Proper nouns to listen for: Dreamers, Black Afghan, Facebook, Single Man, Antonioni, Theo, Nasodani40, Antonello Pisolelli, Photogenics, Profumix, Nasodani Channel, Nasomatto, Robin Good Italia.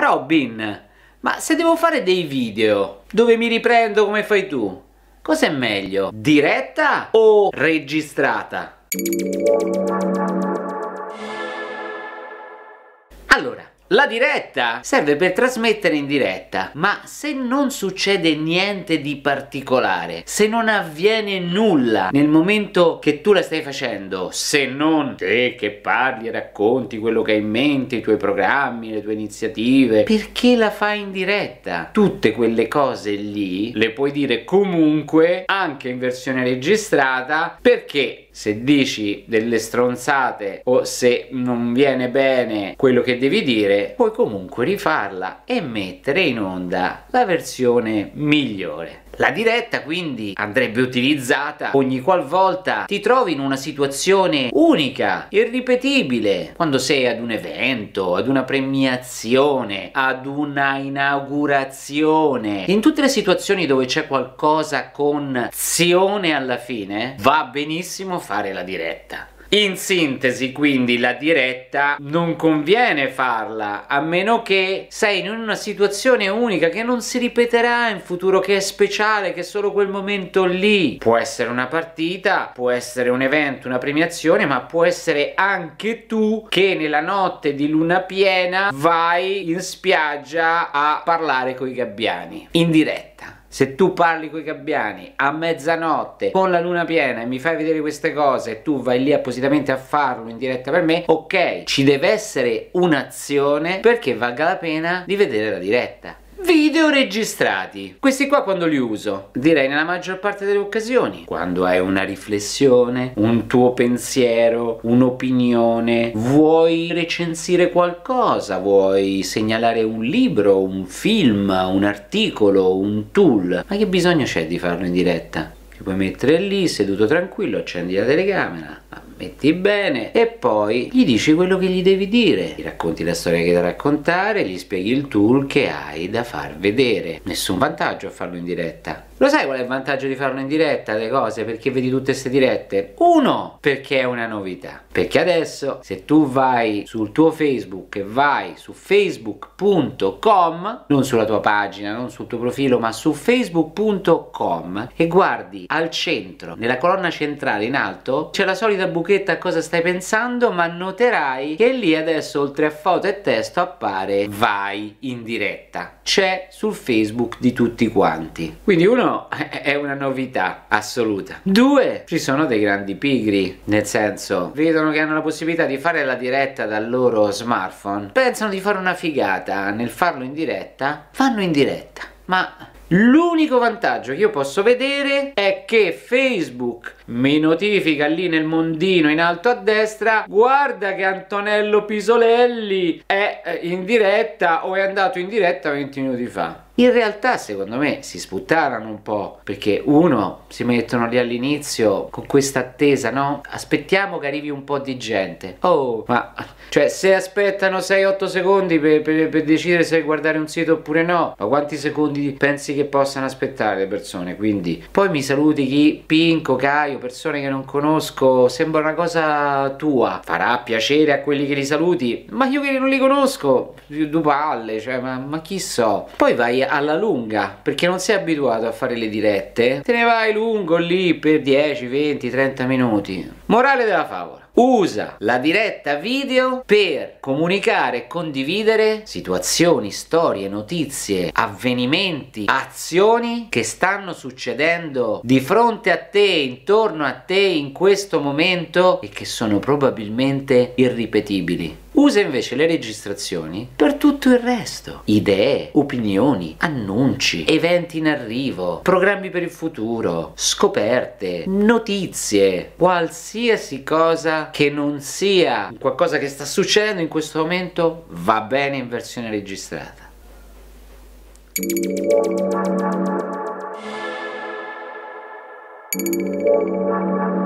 Robin, ma se devo fare dei video dove mi riprendo come fai tu, cos'è meglio? Diretta o registrata? Allora, la diretta serve per trasmettere in diretta, ma se non succede niente di particolare, se non avviene nulla nel momento che tu la stai facendo, se non te che parli e racconti quello che hai in mente, i tuoi programmi, le tue iniziative, perché la fai in diretta? Tutte quelle cose lì le puoi dire comunque anche in versione registrata, perché se dici delle stronzate o se non viene bene quello che devi dire, puoi comunque rifarla e mettere in onda la versione migliore. La diretta quindi andrebbe utilizzata ogni qualvolta ti trovi in una situazione unica, irripetibile, quando sei ad un evento, ad una premiazione, ad una inaugurazione, in tutte le situazioni dove c'è qualcosa con azione alla fine, va benissimo fare la diretta. In sintesi, quindi, la diretta non conviene farla a meno che sei in una situazione unica che non si ripeterà in futuro, che è speciale, che è solo quel momento lì. Può essere una partita, può essere un evento, una premiazione, ma può essere anche tu che nella notte di luna piena vai in spiaggia a parlare coi gabbiani in diretta. Se tu parli coi gabbiani a mezzanotte con la luna piena e mi fai vedere queste cose e tu vai lì appositamente a farlo in diretta per me, ok, ci deve essere un'azione perché valga la pena di vedere la diretta. Video registrati, questi qua quando li uso? Direi nella maggior parte delle occasioni, quando hai una riflessione, un tuo pensiero, un'opinione, vuoi recensire qualcosa, vuoi segnalare un libro, un film, un articolo, un tool, ma che bisogno c'è di farlo in diretta? Ti puoi mettere lì seduto tranquillo, accendi la telecamera, metti bene e poi gli dici quello che gli devi dire, gli racconti la storia che hai da raccontare, gli spieghi il tool che hai da far vedere. Nessun vantaggio a farlo in diretta. Lo sai qual è il vantaggio di farlo in diretta le cose? Perché vedi tutte queste dirette? Uno, perché è una novità, perché adesso se tu vai sul tuo Facebook e vai su facebook.com, non sulla tua pagina, non sul tuo profilo, ma su facebook.com, e guardi al centro, nella colonna centrale in alto, c'è la solita buchetta a cosa stai pensando, ma noterai che lì adesso oltre a foto e testo appare vai in diretta, c'è sul Facebook di tutti quanti. Quindi uno, è una novità assoluta. Due, ci sono dei grandi pigri, nel senso vedono che hanno la possibilità di fare la diretta dal loro smartphone, pensano di fare una figata nel farlo in diretta, vanno in diretta. Ma l'unico vantaggio che io posso vedere è che Facebook mi notifica lì nel mondino in alto a destra: guarda che Antonello Pisolelli è in diretta o è andato in diretta 20 minuti fa. In realtà secondo me si sputtarono un po', perché uno, si mettono lì all'inizio con questa attesa, no? Aspettiamo che arrivi un po' di gente. Oh, ma cioè se aspettano 6-8 secondi per decidere se guardare un sito oppure no, ma quanti secondi pensi che possano aspettare le persone? Quindi poi mi saluti chi? Pinco, Caio, persone che non conosco, sembra una cosa tua. Farà piacere a quelli che li saluti, ma io che non li conosco, due palle, cioè ma chi so? Poi vai alla lunga, perché non sei abituato a fare le dirette, te ne vai lungo lì per 10, 20, 30 minuti. Morale della favola: usa la diretta video per comunicare e condividere situazioni, storie, notizie, avvenimenti, azioni che stanno succedendo di fronte a te, intorno a te in questo momento e che sono probabilmente irripetibili. Usa invece le registrazioni per tutto il resto: idee, opinioni, annunci, eventi in arrivo, programmi per il futuro, scoperte, notizie, qualsiasi cosa che non sia qualcosa che sta succedendo in questo momento va bene in versione registrata.